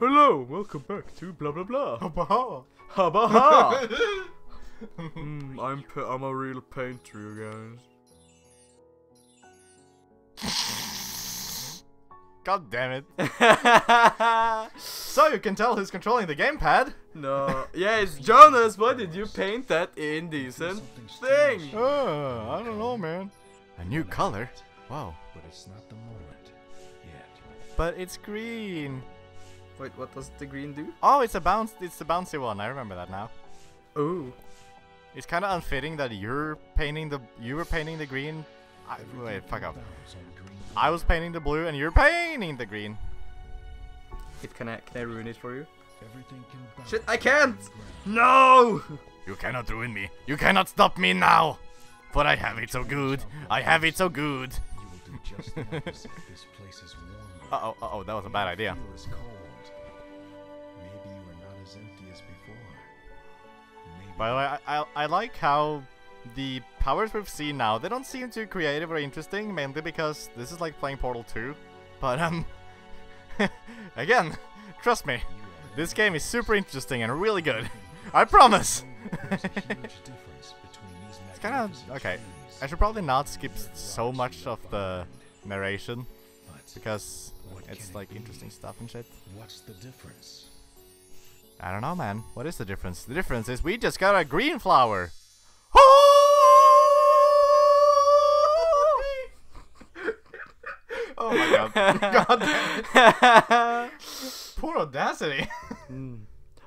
Hello, welcome back to blah blah blah. Hubba ha. Hubba ha. I'm a real pain to you guys. God damn it. So you can tell who's controlling the gamepad. No. Yeah, it's Jonas. Why did you paint that indecent thing? I don't know, man. A new color? Wow. But it's not the moment yet. But it's green. Wait, what does the green do? Oh, it's a bounce. It's the bouncy one. I remember that now. Ooh. It's kind of unfitting that you were painting the green. Wait, fuck up. I was painting the blue, and you're painting the green. Can I ruin it for you? Everything can. Shit, I can't. No. You cannot ruin me. You cannot stop me now. But I have it so good. I have it so good. You will do just the opposite. This place is warm. Uh oh, that was a bad idea. By the way, I like how the powers we've seen now, they don't seem too creative or interesting, mainly because this is like playing Portal 2. But, again, trust me, this game is super interesting and really good. I promise! It's kinda... okay, I should probably not skip so much of the narration, because it's like interesting stuff and shit. What's the difference? I don't know, man. What is the difference? The difference is we just got a green flower. Oh my god. God damn. Poor audacity.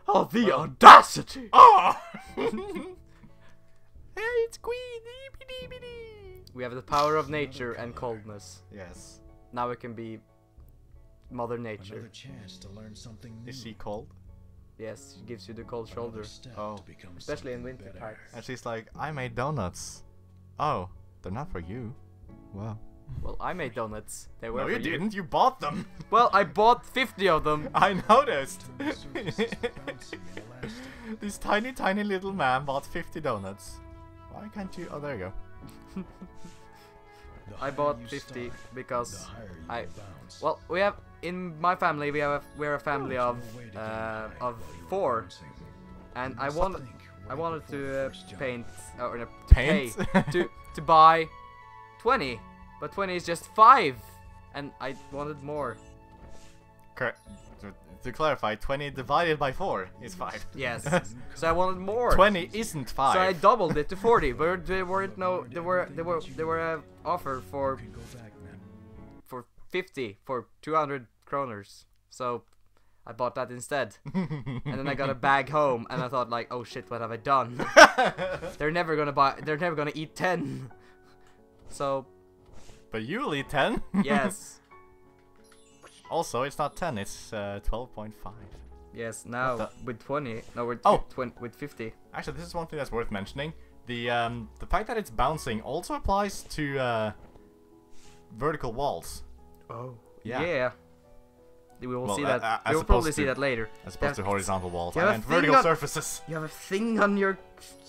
Oh, the audacity. Oh. Hey, it's Queen. We have the power of nature and coldness. Yes. Now it can be Mother Nature. Another chance to learn something new. Is she cold? Yes, she gives you the cold shoulder. Oh, especially in winter parts. And she's like, I made donuts. Oh, they're not for you. Wow. Well, I made donuts. They were. No, you didn't. You bought them. Well, I bought 50 of them. I noticed. This tiny, tiny little man bought 50 donuts. Why can't you? Oh, there you go. I bought 50 because I. Well, we have. In my family, we're a family of 4, and I wanted to paint or no, to paint? Pay to buy 20, but 20 is just 5, and I wanted more. To clarify, 20 divided by 4 is 5. Yes, so I wanted more. 20 isn't 5. So I doubled it to 40. But there were an offer for 50 for 200 kroners, so I bought that instead. And then I got a bag home, and I thought like, oh shit, what have I done? They're never gonna eat 10. So. But you'll eat 10. Yes. Also, it's not 10; it's 12.5. Yes. Now with 20. No, with 50. Actually, this is one thing that's worth mentioning. The fact that it's bouncing also applies to vertical walls. Oh, yeah. We will see that. We will probably see that later. As opposed to horizontal walls and vertical surfaces. You have a thing on your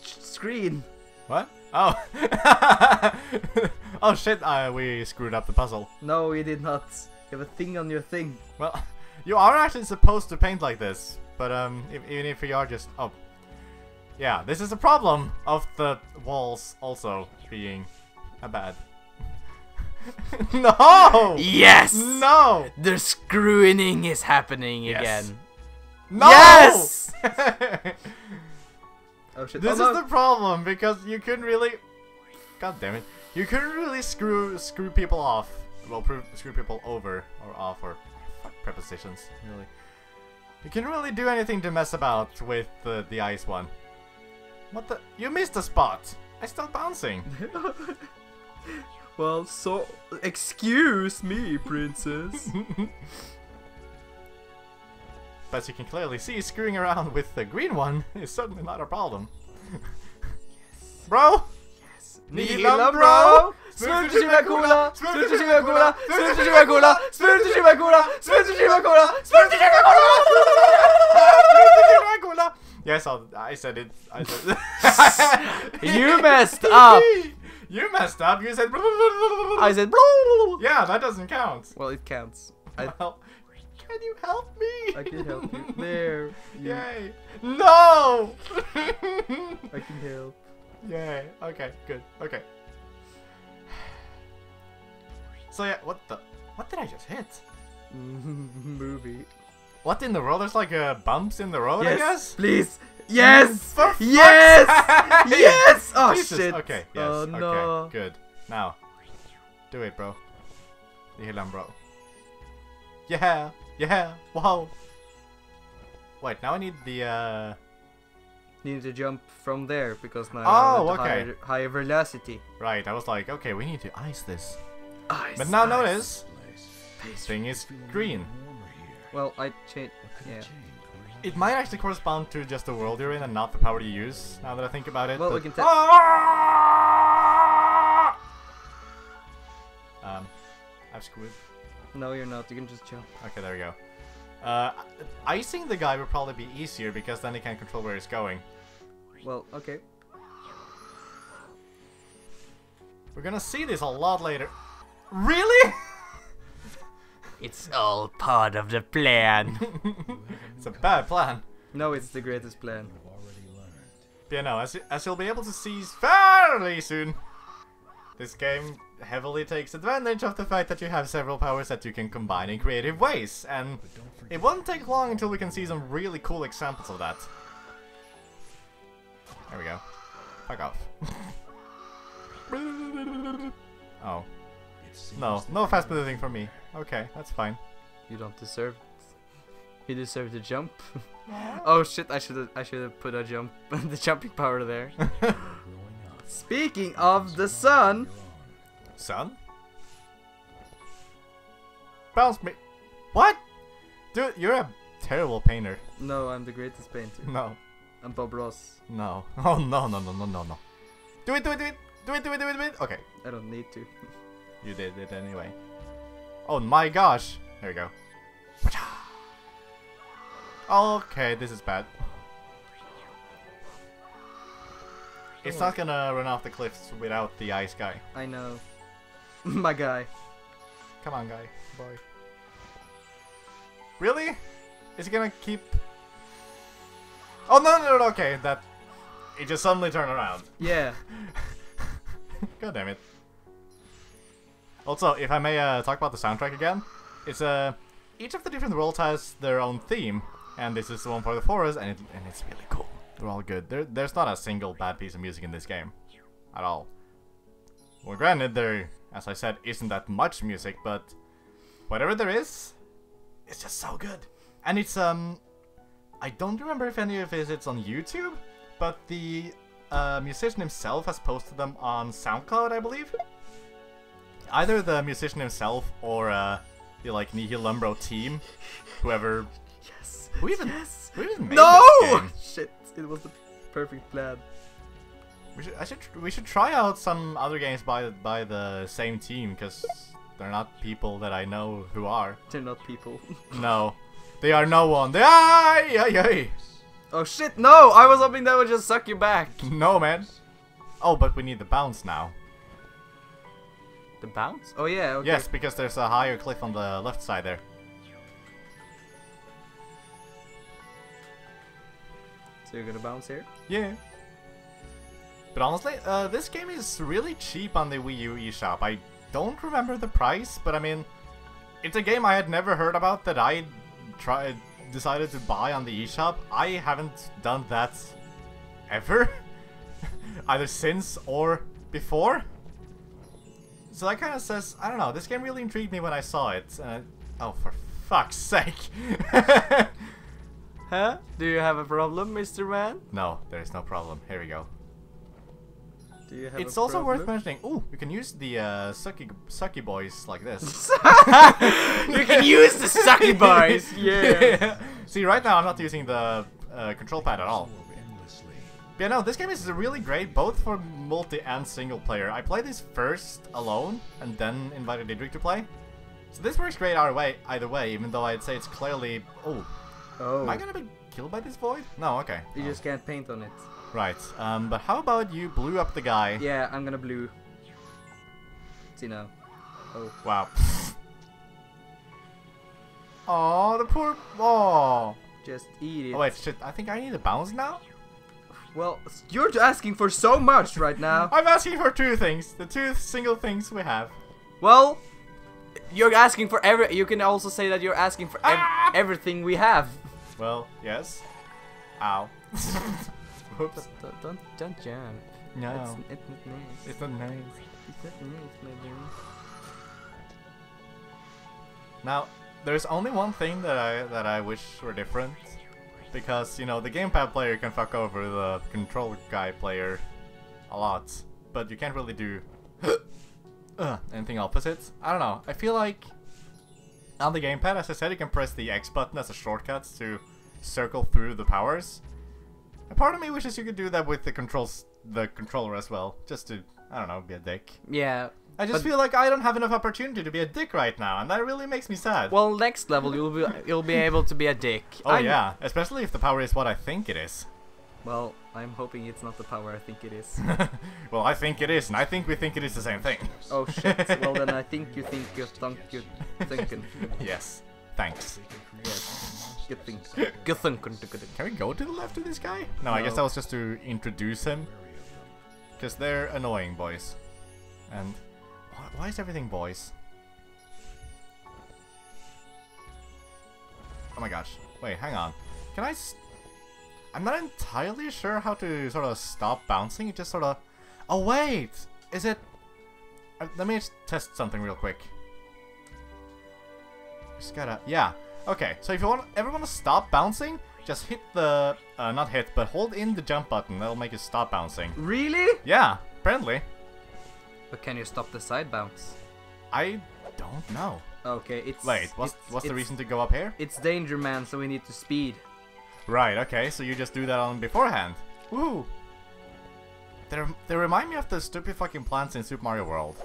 screen. What? Oh. Oh shit, we screwed up the puzzle. No, we did not. You have a thing on your thing. Well, you are actually supposed to paint like this. But even if you are just... oh. Yeah, this is a problem of the walls also being a bad... No! Yes! No! The screwing is happening again. No! Yes! Oh, shit. This is the problem, because you couldn't really... God damn it. You couldn't really screw people off. Well, screw people over or off or... fuck, prepositions, really. You can really do anything to mess about with the ice one. What the... You missed a spot! I stopped bouncing! Well, so... excuse me, princess. As you can clearly see, screwing around with the green one is certainly not a problem. Yes. Bro! Yes. Nihilumbra! Yes, I said it. You messed up! You messed up. You said. I said. Yeah, that doesn't count. Well, it counts. Well, Can you help me? I can help you. There. Yay. No! I can help. Yeah. Okay, good. Okay. So yeah, what did I just hit? Movie. What in the world? There's like bumps in the road, yes, I guess? Please! Yes! For yes! Yes! Oh Jesus. Shit! Okay, yes. Oh, okay, no. Good. Now. Do it, bro. Nihilumbra. Yeah! Yeah! Wow! Wait, now I need the need to jump from there because now I'm at higher velocity. Right, I was like, okay, we need to ice this. Ice, but now notice this thing is green. Well, I changed. Yeah. It might actually correspond to just the world you're in and not the power you use, now that I think about it. Well, we can tell. I'm screwed. No, you're not. You can just jump. Okay, there we go. Icing the guy would probably be easier because then he can't control where he's going. Well, okay. We're gonna see this a lot later. Really? It's all part of the plan. It's a bad plan. No, it's the greatest plan. Yeah, no, as you'll be able to see fairly soon, this game heavily takes advantage of the fact that you have several powers that you can combine in creative ways, and it won't take long until we can see some really cool examples of that. There we go. Fuck off. Oh. No, no fast moving for me. Okay, that's fine. You don't deserve it. You deserve the jump. Oh shit, I should have put a jump, the jumping power there. Speaking of the sun. Sun? Bounce me. What? Dude, you're a terrible painter. No, I'm the greatest painter. No. I'm Bob Ross. No. Oh no no no no no no. Do it, do it, do it, do it, do it, do it, do it. Okay. I don't need to. You did it anyway. Oh my gosh! There we go. Okay, this is bad. It's not gonna run off the cliffs without the ice guy. I know. My guy. Come on, guy. Boy. Really? Is he gonna keep... Oh, no, no, no, okay. That... It just suddenly turned around. Yeah. God damn it. Also, if I may talk about the soundtrack again, it's each of the different worlds has their own theme, and this is the one for the forest, and it's really cool. They're all good. There's not a single bad piece of music in this game, at all. Well, granted, there, as I said, isn't that much music, but whatever there is, it's just so good. And it's I don't remember if any of it is on YouTube, but the musician himself has posted them on SoundCloud, I believe. Either the musician himself or the like Nihilumbra team, whoever. Yes. Who even made this game? Shit! It was the perfect plan. We should try out some other games by the same team because they're not people that I know who are. They're not people. No, they are no one. They ay ay ay. Oh shit! No, I was hoping that would just suck you back. No, man. Oh, but we need the bounce now. The bounce? Oh yeah, okay. Yes, because there's a higher cliff on the left side there. So you're gonna bounce here? Yeah. But honestly, this game is really cheap on the Wii U eShop. I don't remember the price, but I mean, it's a game I had never heard about that I decided to buy on the eShop. I haven't done that ever. Either since or before. So that kind of says, I don't know, this game really intrigued me when I saw it. Oh, for fuck's sake. Huh? Do you have a problem, Mr. Man? No, there is no problem. Here we go. Do you have it's a also problem? Worth mentioning. Ooh, you can use the sucky boys like this. You can use the sucky boys! Yeah. See, right now I'm not using the control pad at all. Yeah, no, this game is really great, both for multi and single player. I played this first alone, and then invited Ydric to play. So this works great either way, even though I'd say it's clearly... Oh. Oh. Am I gonna be killed by this void? No, okay. You just can't paint on it. Right, but how about you blew up the guy? Yeah, I'm gonna blue. See now. Oh. Wow. Oh, the poor... Oh. Just eat it. Oh, wait, shit. I think I need to bounce now? Well, you're asking for so much right now. I'm asking for two things. The two single things we have. Well, you're asking for every... You can also say that you're asking for everything we have. Well, yes. Ow. Oops. Don't jump. No. It's not nice. It's not nice. It's not nice, my dear. Now, there's only one thing that I wish were different, because you know the gamepad player can fuck over the control guy player a lot, but you can't really do anything opposite. I don't know. I feel like on the gamepad, as I said, you can press the X button as a shortcut to circle through the powers. A part of me wishes you could do that with the controls, the controller as well, just to, I don't know, be a dick. Yeah. I just feel like I don't have enough opportunity to be a dick right now, and that really makes me sad. Well, next level you'll be able to be a dick. Oh yeah, especially if the power is what I think it is. Well, I'm hoping it's not the power I think it is. Well, I think it is, and I think we think it is the same thing. Oh shit! Well then, I think you think you're thinking. Yes. Thanks. Yes. Good thing. Good thing. Can we go to the left of this guy? No, I guess that was just to introduce him, because they're annoying boys, and. Why is everything boys? Oh my gosh. Wait, hang on. Can I... I'm not entirely sure how to sort of stop bouncing. It just sort of... Oh, wait! Is it... let me just test something real quick. Just gotta... Yeah. Okay, so if you want ever want to stop bouncing, just hit the... not hit, but hold in the jump button. That'll make you stop bouncing. Really? Yeah, apparently. But can you stop the side bounce? I don't know. Okay, it's... Wait, what's the reason to go up here? It's Danger Man, so we need to speed. Right, okay, so you just do that on beforehand. Woo! They remind me of the stupid fucking plants in Super Mario World.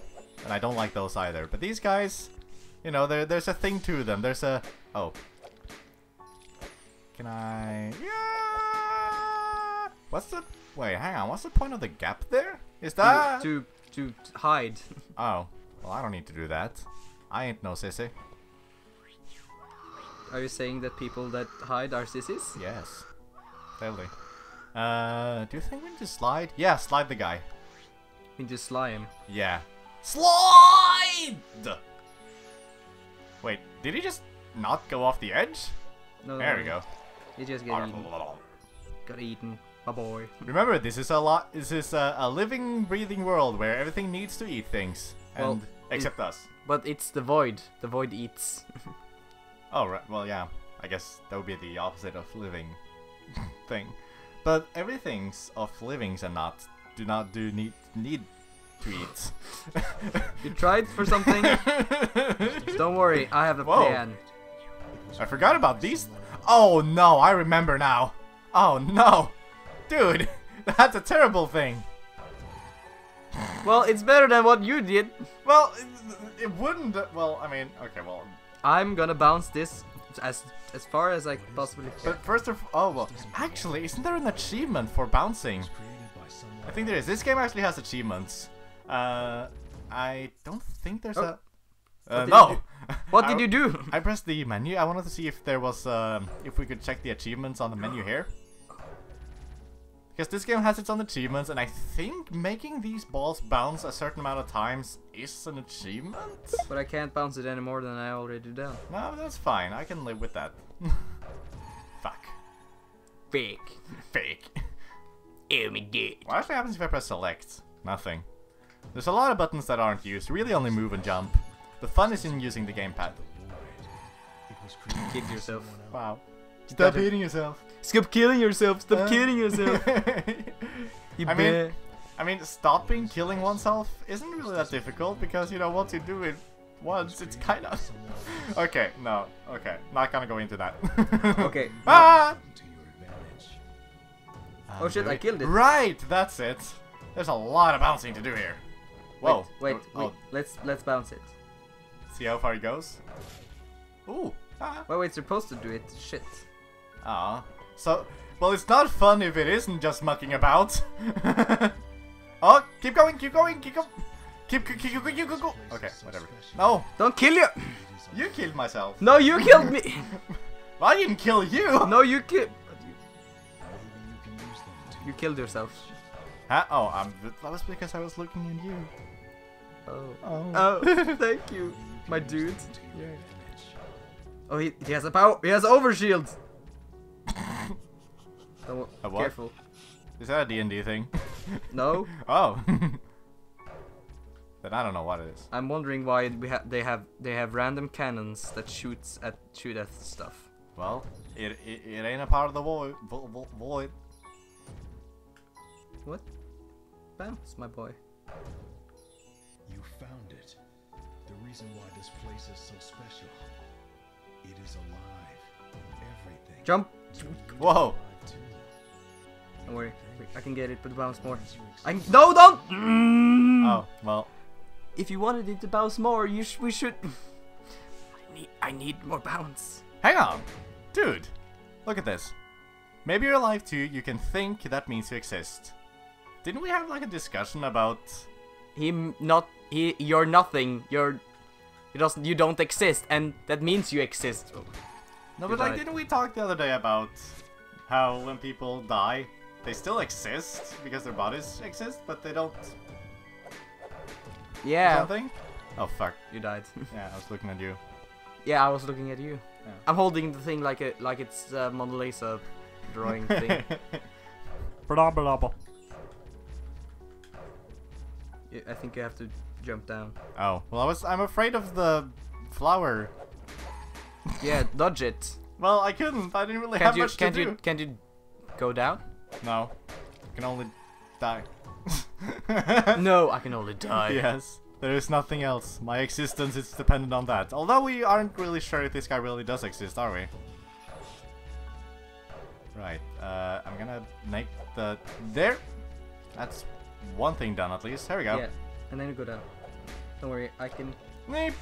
And I don't like those either. But these guys, you know, there's a thing to them. There's a... Oh. Can I... Yeah! What's the... Wait, hang on. What's the point of the gap there? Is that... To hide. Oh. Well, I don't need to do that. I ain't no sissy. Are you saying that people that hide are sissies? Yes. Totally. Do you think we need to slide? Yeah, slide the guy. We need to slide him. Yeah. Slide! Wait, did he just not go off the edge? No. There we go. He just got eaten. Got eaten. Oh boy. Remember, this is a living, breathing world where everything needs to eat things, and well, except us. But it's the void. The void eats. Oh right. Well, yeah. I guess that would be the opposite of living thing. But everything's of livings and do not need to eat. You tried for something. Don't worry, I have a plan. I forgot about these. Oh no, I remember now. Oh no. Dude, that's a terrible thing. Well, it's better than what you did. Well, it wouldn't. Well, I mean, okay, well. I'm gonna bounce this as far as I possibly can. But first of all, well, actually, isn't there an achievement for bouncing? I think there is. This game actually has achievements. I don't think there's no. What did you do? I pressed the menu. I wanted to see if there was, if we could check the achievements on the menu here. Because this game has its own achievements, and I think making these balls bounce a certain amount of times is an achievement? But I can't bounce it any more than I already do now. No, that's fine. I can live with that. Fuck. Fake. Oh my god. What actually happens if I press select? Nothing. There's a lot of buttons that aren't used. Really only move and jump. The fun is in using the gamepad. Kick yourself. Wow. Stop hitting yourself. Stop killing yourself. Stop killing yourself. I mean, stopping killing oneself isn't really that difficult because, you know, once you do it once, it's kind of... Okay, no. Okay, not gonna go into that. Okay. Ah! Oh shit, I killed it. Right, that's it. There's a lot of bouncing to do here. Whoa. Wait. Let's bounce it. See how far it goes? Ooh. Ah. Well, it's supposed to do it. Shit. Aw. So, well, it's not fun if it isn't just mucking about. Oh, keep going. Okay, whatever. No, don't kill you. You killed myself. No, you killed me. Well, I didn't kill you. No, you killed. You killed yourself. Huh? Oh, that was because I was looking at you. Oh. Oh. Oh, thank you, my dude. Yeah. Oh, he has a power. He has overshield. Oh, a what? Careful. Is that a D&D thing? No. Oh. Then I don't know what it is. I'm wondering why they have random cannons that shoot at stuff. Well, it ain't a part of the void. What? Bounce, my boy. You found it. The reason why this place is so special. It is alive. Everything. Jump. Whoa. Don't worry, I can get it, but bounce more. No, don't! Oh, well. If you wanted it to bounce more, we should... I need more bounce. Hang on! Dude! Look at this. Maybe you're alive too, you can think, that means you exist. Didn't we have like a discussion about... You're nothing, you don't exist, and that means you exist. Oh. No, but like, didn't we talk the other day about how when people die... They still exist because their bodies exist, but they don't. Yeah. Something. Oh fuck! You died. Yeah, I was looking at you. Yeah, I was looking at you. Yeah. I'm holding the thing like it's a Mona Lisa drawing thing. Blah blah blah. Yeah, I think you have to jump down. Oh well, I'm afraid of the flower. Yeah, dodge it. Well, I couldn't. I didn't really have much to do. Can you go down? No, I can only die. No, I can only die. Yes, there is nothing else. My existence is dependent on that. Although we aren't really sure if this guy really does exist, are we? Right, I'm gonna make the... There! That's one thing done at least. Here we go. Yeah, and then go down. Don't worry, I can... Neep.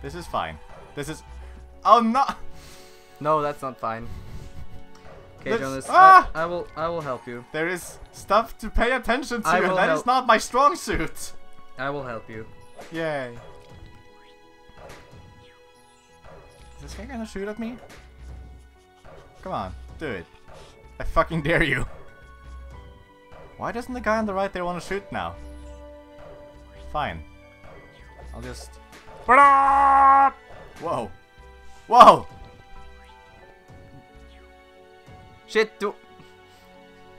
This is fine. This is... Oh no! No, that's not fine. Okay, Jonas, ah! I will help you. There is stuff to pay attention to. That is not my strong suit. I will help you. Yay. Is this guy gonna shoot at me? Come on, do it. I fucking dare you. Why doesn't the guy on the right there want to shoot now? Fine. I'll just... Whoa. Whoa! Shit,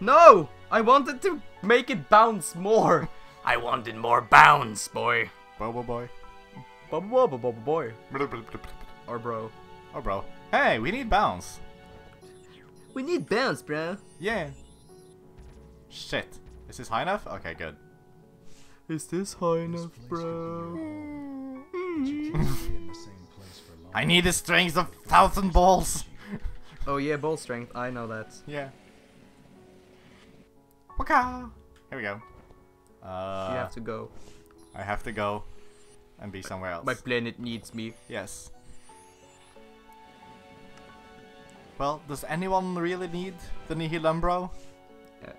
No! I wanted to make it bounce more! I wanted more bounce, boy! Boy. Or bro. Or bro. Hey, we need bounce! We need bounce, bro! Yeah! Shit. Is this high enough? Okay, good. Is this high enough, bro? I need the strength of 1,000 balls! Oh yeah, ball strength. I know that. Yeah. Waka! Here we go. You have to go. I have to go and be somewhere else. My planet needs me. Yes. Well, does anyone really need the Nihilumbra? Yeah.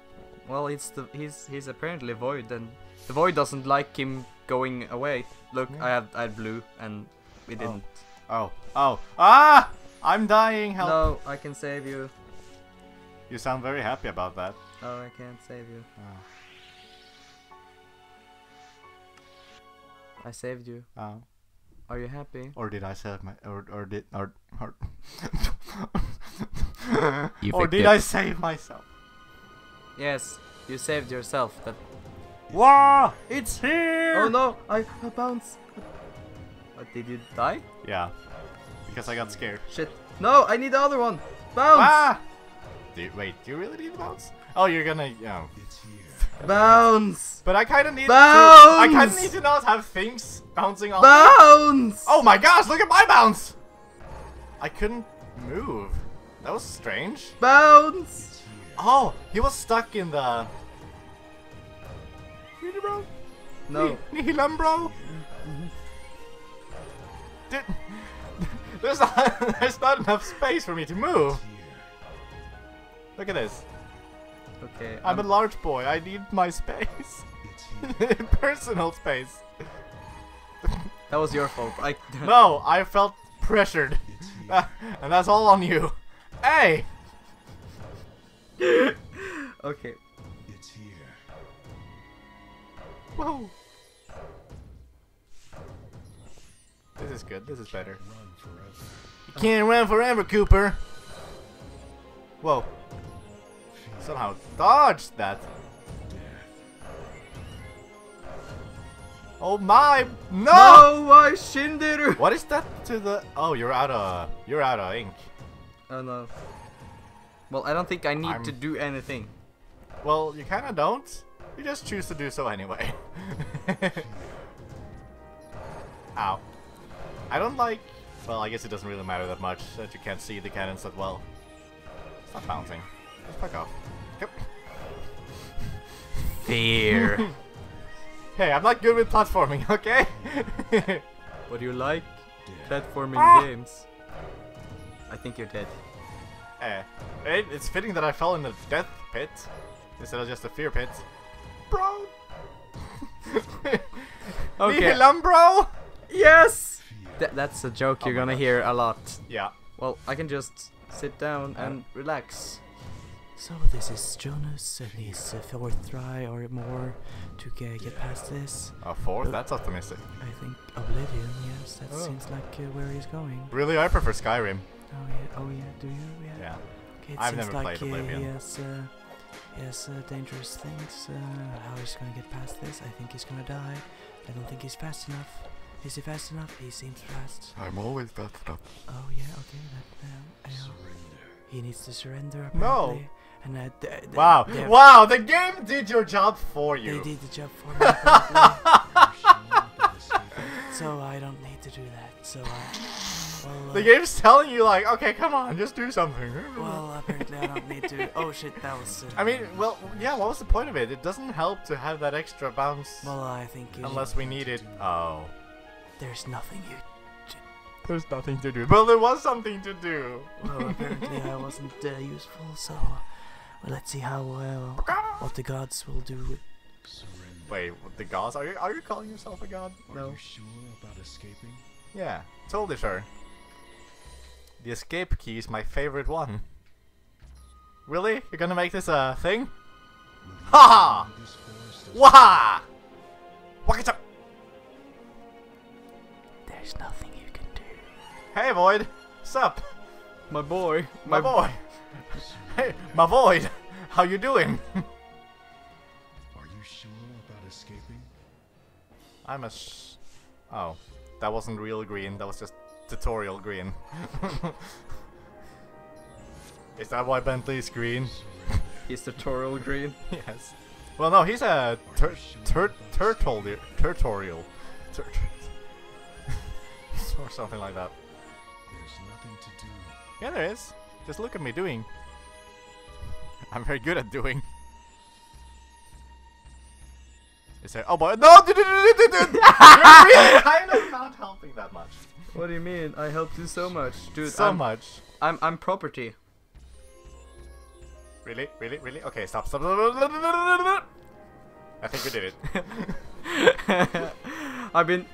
Well, he's apparently void, and the void doesn't like him going away. Look, yeah. I had blue, and it didn't. Oh. Oh. Ah! I'm dying, help! No, I can save you. You sound very happy about that. Oh, I can't save you. Oh. I saved you. Oh. Are you happy? Or did I save my... Or did I save myself? Yes, you saved yourself. That... Wow! It's here! Oh no, I bounced. What, did you die? Yeah. Because I got scared. Shit. No, I need the other one. Bounce! Ah! Dude, wait, do you really need the bounce? Oh, you're gonna... Oh. It's here. Bounce! But I kinda need bounce! I kinda need to not have things bouncing off. Bounce! Oh my gosh, look at my bounce! I couldn't move. That was strange. Bounce! Oh, he was stuck in the... Nihilumbra? No. Nihilumbra? Dude... There's not enough space for me to move. Look at this. Okay. I'm a large boy. I need my space. Personal space. That was your fault. No, I felt pressured. And that's all on you. Hey! Okay. It's here. Whoa! This is good. This is better. You can't run forever, Cooper! Whoa. Somehow dodged that. Oh my! No! Why, Shinderu? What is that to the? Oh, you're out of ink. Oh no. Well, I don't think I need to do anything. Well, you kind of don't. You just choose to do so anyway. Ow. I don't like. Well, I guess it doesn't really matter that much that you can't see the cannons that well. It's not bouncing. Just fuck off. Yep. Fear. Hey, I'm not good with platforming, okay? What do you like? Platforming games. I think you're dead. It's fitting that I fell in the death pit instead of just a fear pit. Bro! Nihilumbra! Yes! That's a joke you're gonna hear a lot. Yeah. Well, I can just sit down and relax. So this is Jonas, and he's a fourth try or more to get past this. A fourth? That's optimistic. I think Oblivion, yes, that seems like where he's going. Really? I prefer Skyrim. Oh yeah, do you? Yeah. Okay, it I've never played Oblivion. He has dangerous things. How he's going to get past this? I think he's going to die. I don't think he's fast enough. Is he fast enough? He seems fast. I'm always fast enough. Oh yeah, okay. He needs to surrender apparently. No! And wow, the game did your job for you. They did the job for me. So I don't need to do that. So well, the game's telling you like, okay, come on, just do something. Well, apparently I don't need to. Oh shit, that was I mean, well, yeah, what was the point of it? It doesn't help to have that extra bounce. Well, I think unless we need it. Oh. There's nothing you There's nothing to do. Well, there was something to do. Well, apparently I wasn't useful, so let's see how what the gods will do. Wait, what the gods? Are you calling yourself a god? No. Are you sure about escaping? Yeah, totally sure. The escape key is my favorite one. Really? You're gonna make this a thing? Ha! Waha! Waka! There's nothing. Hey Void, sup? My boy, my boy. Hey, my Void, how you doing? Are you sure about escaping? I'm a oh, that wasn't real green. That was just tutorial green. Is that why Bentley's green? He's tutorial green. Yes. Well, no, he's a turtorial, or something like that. To do. Yeah, there is. Just look at me doing. I'm very good at doing. Is there? Oh boy! No! You're really kind of not helping that much. What do you mean? I helped you so much, dude. So much. I'm property. Really? Really? Really? Okay, stop! Stop! Stop. I think we did it. I've been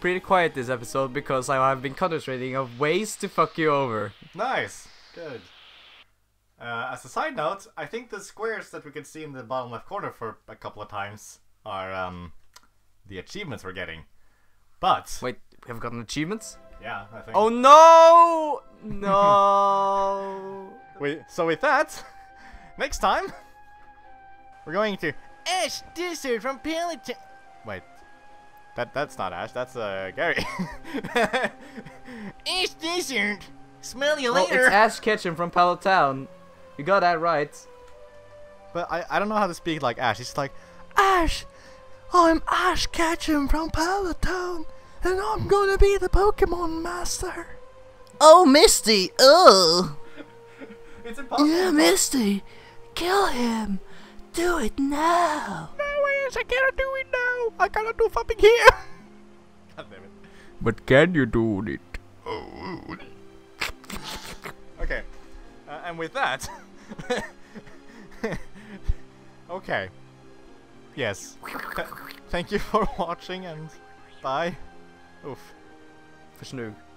pretty quiet this episode because I have been concentrating on ways to fuck you over. Nice, good. As a side note, I think the squares that we can see in the bottom left corner for a couple of times are the achievements we're getting. But wait, we have gotten achievements? Yeah, I think. Oh no, no. So with that, next time we're going to Ash Desert from Palletown. Wait. That's not Ash, that's Gary. Ash Desert! Smell you later! Well, it's Ash Ketchum from Palletown. You got that right. But I don't know how to speak like Ash. It's like, Ash! I'm Ash Ketchum from Palletown, and I'm gonna be the Pokemon Master. Oh, Misty! Oh! It's impossible. Yeah, Misty! Kill him! Do it now! No, Ash, I cannot do it now! I cannot do something here! God damn it. But can you do it? Oh. Okay. And with that... okay. Yes. Thank you for watching and bye. Uff. För snygg.